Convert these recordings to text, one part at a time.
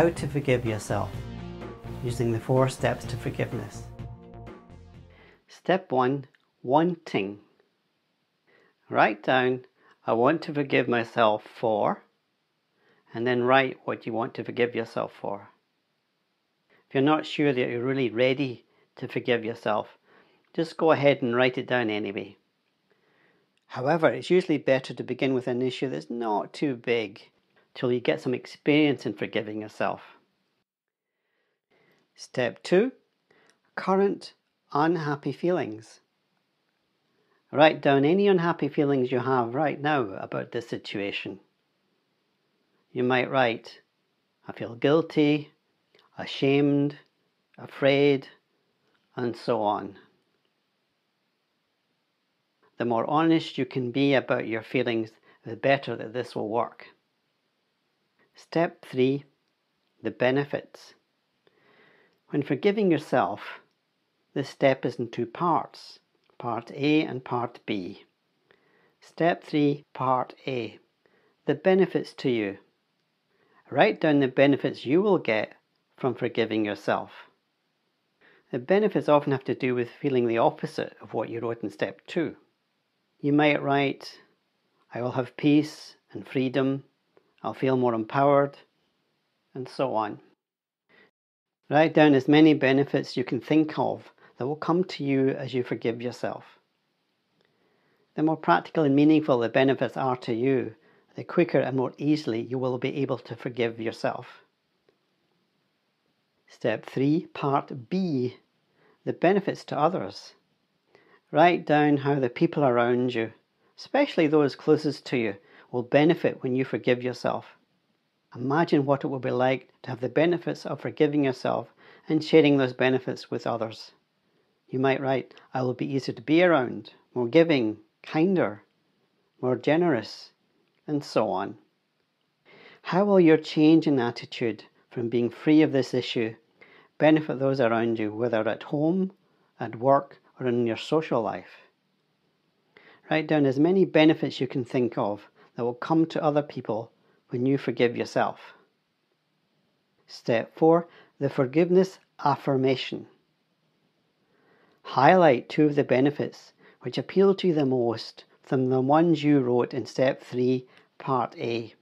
how to forgive yourself using the 4 steps to forgiveness. Step 1, wanting. Write down, I want to forgive myself for, and then write what you want to forgive yourself for. If you're not sure that you're really ready to forgive yourself, just go ahead and write it down anyway. However, it's usually better to begin with an issue that's not too big till you get some experience in forgiving yourself. Step 2, current unhappy feelings. Write down any unhappy feelings you have right now about this situation. You might write, I feel guilty, ashamed, afraid, and so on. The more honest you can be about your feelings, the better that this will work. Step 3, the benefits. When forgiving yourself, this step is in 2 parts. Part A and Part B. Step 3, Part A. The benefits to you. Write down the benefits you will get from forgiving yourself. The benefits often have to do with feeling the opposite of what you wrote in Step 2. You might write, I will have peace and freedom, I'll feel more empowered, and so on. Write down as many benefits you can think of that will come to you as you forgive yourself. The more practical and meaningful the benefits are to you, the quicker and more easily you will be able to forgive yourself. Step 3, Part B, the benefits to others. Write down how the people around you, especially those closest to you, will benefit when you forgive yourself. Imagine what it will be like to have the benefits of forgiving yourself and sharing those benefits with others. You might write, I will be easier to be around, more giving, kinder, more generous, and so on. How will your change in attitude from being free of this issue benefit those around you, whether at home, at work, or in your social life? Write down as many benefits you can think of that will come to other people when you forgive yourself. Step 4, the forgiveness affirmation. Highlight 2 of the benefits which appeal to you the most from the ones you wrote in Step 3, Part A.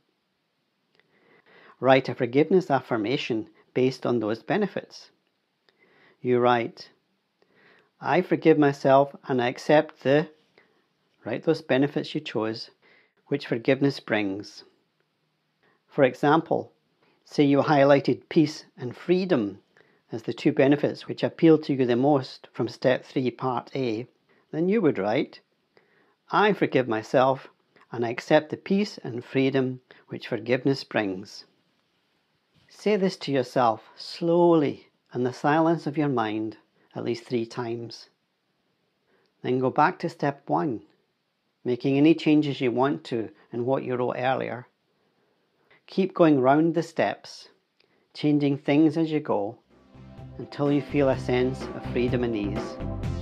Write a forgiveness affirmation based on those benefits. You write, I forgive myself and I accept the, write those benefits you chose, which forgiveness brings. For example, say you highlighted peace and freedom as the 2 benefits which appeal to you the most from Step 3, Part A, then you would write, I forgive myself and I accept the peace and freedom which forgiveness brings. Say this to yourself slowly in the silence of your mind at least 3 times. Then go back to Step 1, making any changes you want to in what you wrote earlier. Keep going round the steps, changing things as you go, until you feel a sense of freedom and ease.